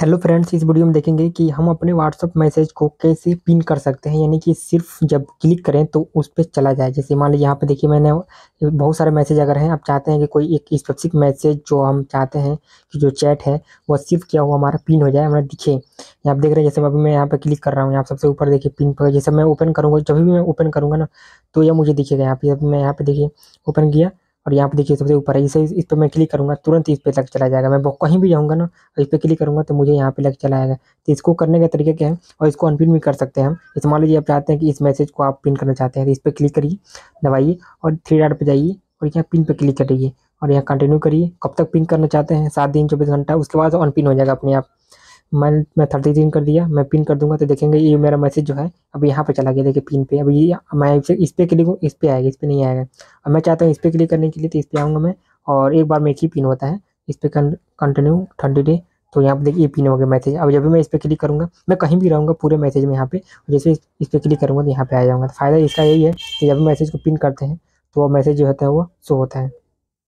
Hello friends, इस video में देखेंगे कि हम अपने व्हाट्सअप मैसेज को कैसे पिन कर सकते हैं, यानी कि सिर्फ जब क्लिक करें तो उस पर चला जाए। जैसे मान लीजिए यहाँ पे देखिए मैंने बहुत सारे मैसेज अगर हैं, आप चाहते हैं कि कोई एक स्पेसिफिक मैसेज जो हम चाहते हैं कि जो चैट है वह सिर्फ क्या हुआ हमारा पिन हो जाए, हमें दिखे। आप देख रहे हैं जैसे अभी मैं यहाँ पर क्लिक कर रहा हूँ, यहाँ सबसे ऊपर देखिए पिन पर। जैसे मैं ओपन करूँगा, जब भी मैं ओपन करूँगा ना तो यह मुझे दिखेगा। यहाँ पर मैं यहाँ पर देखिए ओपन किया और यहाँ पे देखिए सबसे ऊपर है, इसे इस पर मैं क्लिक करूँगा तुरंत इस पे लग चला जाएगा। मैं कहीं भी जाऊँगा ना और इस पर क्लिक करूँगा तो मुझे यहाँ पे लग चला आएगा। तो इसको करने का तरीका क्या है और इसको अनपिन भी कर सकते हैं हम। इस मान लीजिए आप चाहते हैं कि इस मैसेज को आप पिन करना चाहते हैं तो इस पर क्लिक करिए, दबाइए और थ्री डॉट पे जाइए और यहाँ पिन पर क्लिक करिए और यहाँ कंटिन्यू करिए। कब तक पिन करना चाहते हैं? 7 दिन 24 घंटा, उसके बाद अनपिन हो जाएगा अपने आप। मैं 30 दिन कर दिया, मैं पिन कर दूंगा तो देखेंगे ये मेरा मैसेज जो है अब यहाँ पे चला गया। देखिए पिन पे अब ये मैं इस पर क्लिक हूँ, इस पर आएगा, इस पर नहीं आएगा। और मैं चाहता हूँ इस पर क्लिक करने के लिए तो इस पर आऊँगा मैं, और एक बार में एक ही पिन होता है। इस पर कंटिन्यू 30 डे, तो यहाँ पे देखिए ये पिन हो गया मैसेज। अब जब भी मैं इस पर क्लिक करूँगा, मैं कहीं भी रहूँगा पूरे मैसेज में यहाँ पे, जैसे इस पर क्लिक करूँगा तो यहाँ पर आ जाऊँगा। फ़ायदा इसका यही है कि जब मैसेज को पिन करते हैं तो वो मैसेज जो होता है वो शो होता है।